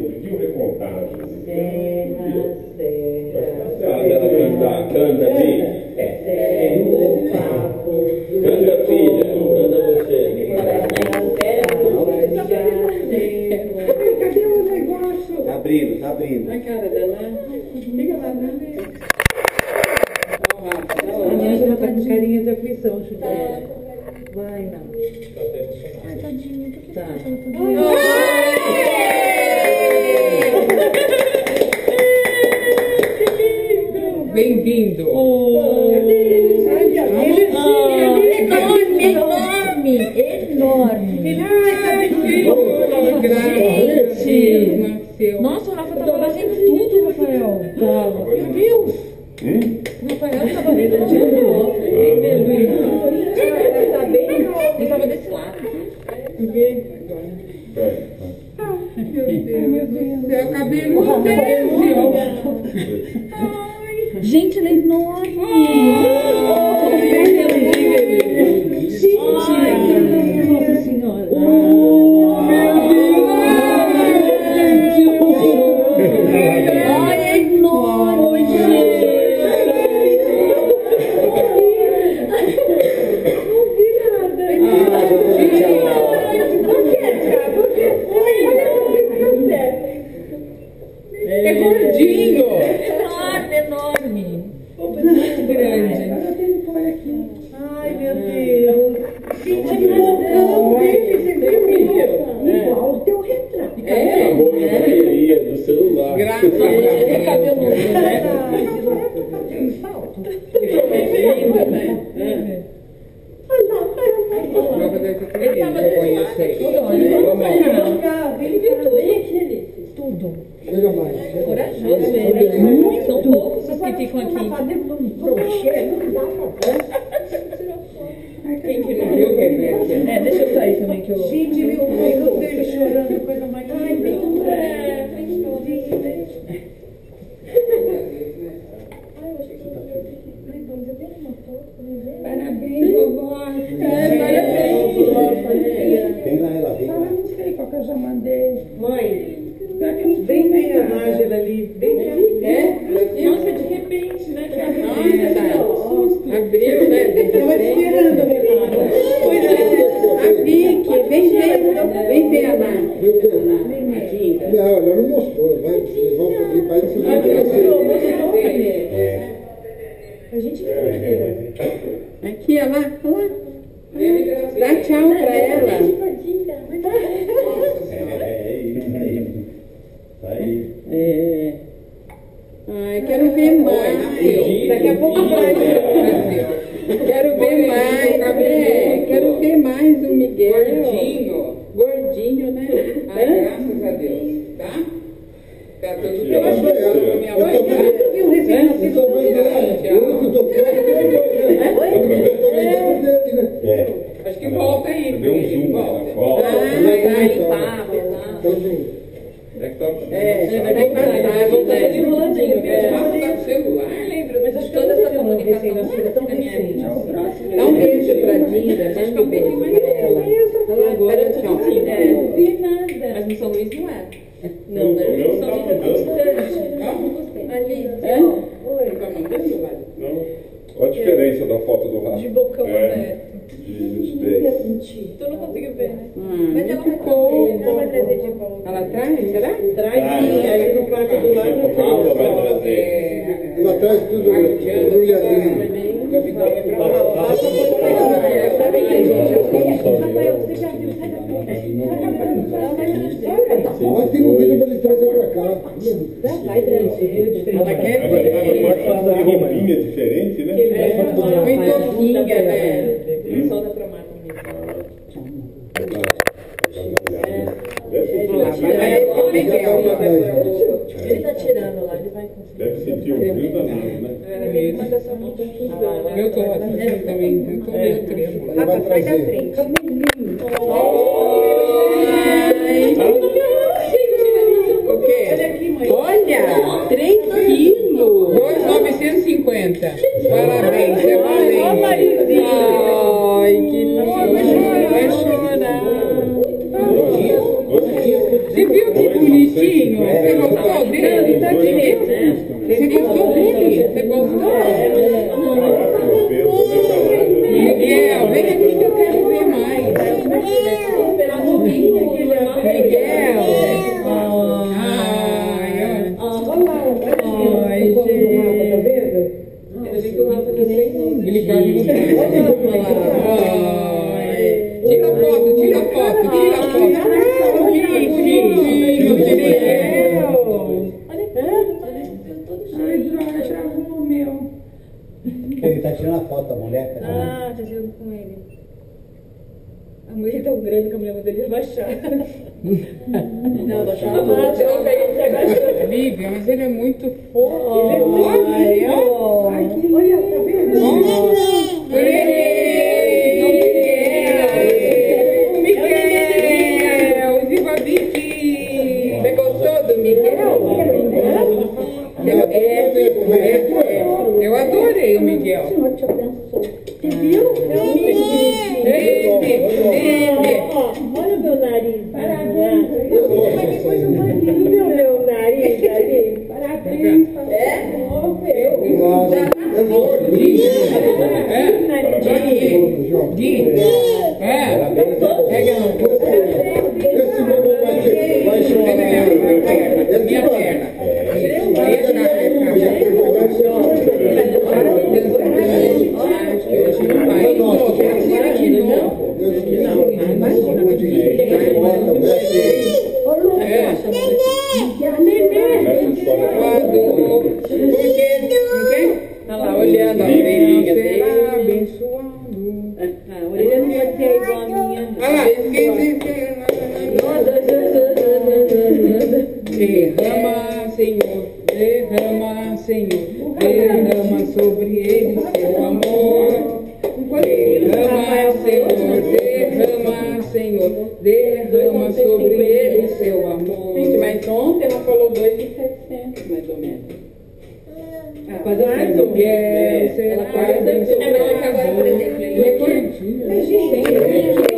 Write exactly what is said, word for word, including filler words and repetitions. ele pediu recontar as músicas. Ela canta, canta, filha. Canta, filha. Canta você. Cadê o negócio? Tá abrindo, tá abrindo. Na cara dela. Liga lá, não. A minha já tá com carinha de aflição, Chico. Vai, não. Ai, tadinha, por que tá cantando? Bem-vindo! Oh, ele é enorme, enorme! Gente! Nossa, o Rafa estava batendo tudo, Rafael! Meu Deus! O Rafael estava batendo tudo! Ele estava desse lado! Meu Deus do céu! O cabelo não tem. Gente, ela é enorme! Gente! Nossa Senhora! Olha, é enorme! Não vi nada! Por que? Olha, é gordinho! Enorme. Muito grande. Ela tem cor aqui. Ai, meu Deus. Gente, que bocão dele, você viu? Igual o teu retrato. É, é. A do celular. Graças a Deus. É cabelo. É salto. Ele estava tudo. Ele viu tudo. Tudo. Corajoso mesmo. São poucos os que ficam aqui. Quem que não viu quer ver? É, deixa eu sair também que eu... Gente, viu o filho dele chorando, coisa mais linda. Ai, bem linda. É, bem linda. Parabéns, vovó. É, parabéns. Vem lá, ela vem. Ah, não sei qual que eu já mandei. Mãe. Bem bem a Nájera ali, bem ali, né? Nossa, de repente, né? Nossa, abriu, né? Estava esperando, Renata. A Vicky, vem ver, vem ver a Nájera. Não, ela não mostrou, vai, vocês vão pedir para ensinar. A gente quer. Aqui, olha lá, olha lá. Dá tchau para ela. Aí. É. Ai, quero ver mais. Daqui a pouco vai. Quero ver mais. É, quero ver mais o Miguel. Gordinho. Gordinho, né? Ai, graças a Deus. Tá? Tá tudo bem. Eu acho que eu vi um recente. Eu tô vendo. Acho que volta aí. Deu um zoom. Volta. Ah, tá. Tá junto. É, vai ter que passar, voltar de roladinho. Passar o celular, lembra? Mas acho que toda essa comunicação é tão recente. Dá um beijo pra Dinda, manda um beijo pra ela. Agora, tchau. Não vi nada. Mas não São Luís não é. Não, né? São Luís é distante. Ali, ó. Oi. Tá mandando, Vale? Não. Olha a diferença da foto do Rafa. De bocão aberto. Tu não conseguiu ver, né? Hum, mas ela ficou. Ela vai trazer de volta. Ela traz? Será? Traz. Ah, aí no quarto do lado não tem. Ela traz tudo. Embrulhadinho. Rafael, você já viu? Sai da frente. Mas tem um vídeo pra ele trazer pra cá. Vai trazer. Ela quer ver. Tem roupinha diferente, né? Muito roupinha, né? Só dá pra mais ele está tirando lá, ele vai conseguir. Deve sentir um frio danado, né? É, mas essa mão está tudo. Eu estou aqui também, eu estou meio trêmulo. Rafa, sai da frente. Olha aqui, mãe. Olha, três quilos. dois mil novecentos e cinquenta. Parabéns, é parabéns. Ai, que lindo. Vai chorar. Você viu que bonito? bichinho, você gostou dele? Você gostou dele? Você gostou? Miguel, vem aqui que eu quero ver mais. Miguel. Ai, olha. Ai, gente. Eu vi que o Rafa também. Ele tá ligado. Tira a foto, tira a foto, tira a foto. Olha o meu. Ele tá tirando a foto da mulher. Tá ah, tá tirando com ele. A mulher é tão grande que a mulher mandou ele abaixar. Não, abaixar a mão. Lívia, mas ele é muito fofo. Ele é muito. Ai, que olha, tá vendo? Eu adorei o Miguel. Você viu? Olha o meu nariz. Parabéns. Olha o meu nariz. Parabéns. É? Eu vou. É? Gui. É? Pega a mão. Minha perna. Derrama, Senhor, derrama, Senhor, derrama sobre ele seu amor. Derrama, Senhor, derrama, Senhor, derrama sobre ele seu amor. Gente, mas ontem ela falou dois mil e setecentos, mais ou menos. Quase mais ou menos. Ela quase mais ou menos. Ela quase mais ou menos.